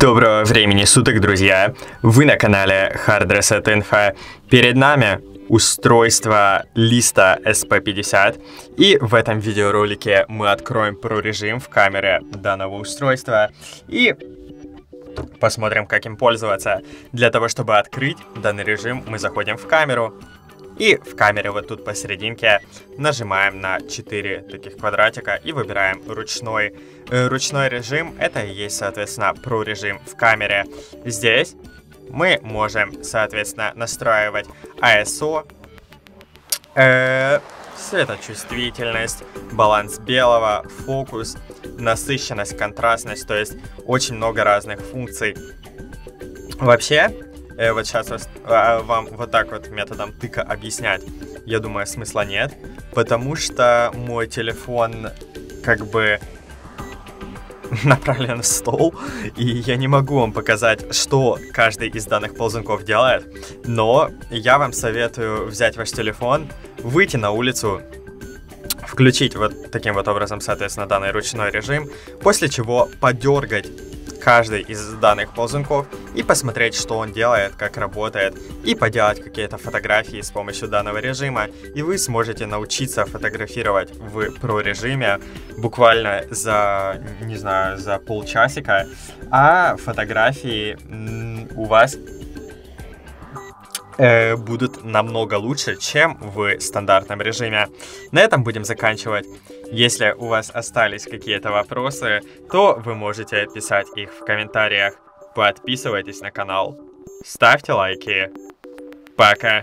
Доброго времени суток, друзья! Вы на канале HardResetInfo. Перед нами устройство Listo SP50, и в этом видеоролике мы откроем прорежим в камере данного устройства и посмотрим, как им пользоваться. Для того, чтобы открыть данный режим, мы заходим в камеру. И в камере вот тут посерединке нажимаем на 4 таких квадратика и выбираем ручной. Ручной режим — это и есть, соответственно, прорежим в камере. Здесь мы можем, соответственно, настраивать ISO, светочувствительность, баланс белого, фокус, насыщенность, контрастность, то есть очень много разных функций. Вообще, вот сейчас вам вот так вот методом тыка объяснять, я думаю, смысла нет, потому что мой телефон как бы направлен в стол, и я не могу вам показать, что каждый из данных ползунков делает, но я вам советую взять ваш телефон, выйти на улицу, включить вот таким вот образом, соответственно, данный ручной режим, после чего подергать каждый из данных ползунков и посмотреть, что он делает, как работает, и поделать какие-то фотографии с помощью данного режима, и вы сможете научиться фотографировать в прорежиме буквально за, не знаю, за полчасика, а фотографии у вас будут намного лучше, чем в стандартном режиме. На этом будем заканчивать. Если у вас остались какие-то вопросы, то вы можете писать их в комментариях. Подписывайтесь на канал, ставьте лайки. Пока!